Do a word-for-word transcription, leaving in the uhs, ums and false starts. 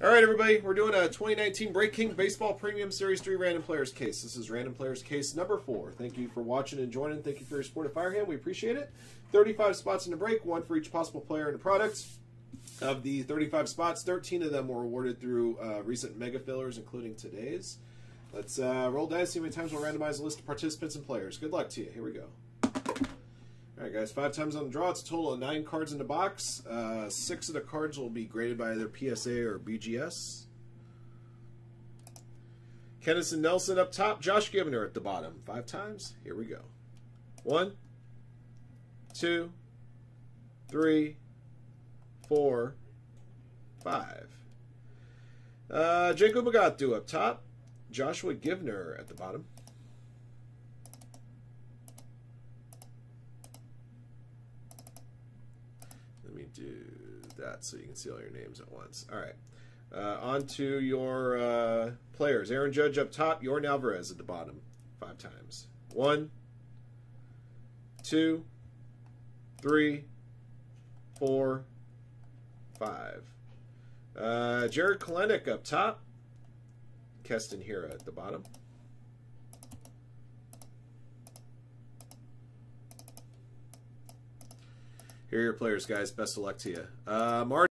All right, everybody, we're doing a twenty nineteen Break King Baseball Premium Series three Random Players Case. This is Random Players Case number four. Thank you for watching and joining. Thank you for your support of Firehand. We appreciate it. thirty-five spots in the break, one for each possible player in the product. Of the thirty-five spots, thirteen of them were awarded through uh, recent mega fillers, including today's. Let's uh, roll dice, see how many times we'll randomize a list of participants and players. Good luck to you. Here we go. All right, guys, five times on the draw. It's a total of nine cards in the box. Uh, six of the cards will be graded by either P S A or B G S. Kennison Nelson up top, Josh Gibner at the bottom. Five times. Here we go. One, two, three, four, five. Uh, Jacob Magatu up top, Joshua Gibner at the bottom. Let me do that so you can see all your names at once. All right. Uh, on to your uh, players. Aaron Judge up top, Jordan Alvarez at the bottom. Five times. One, two, three, four, five. Uh, Jared Kalenic up top. Keston Hira at the bottom. Here are your players, guys. Best of luck to you. Uh, Marty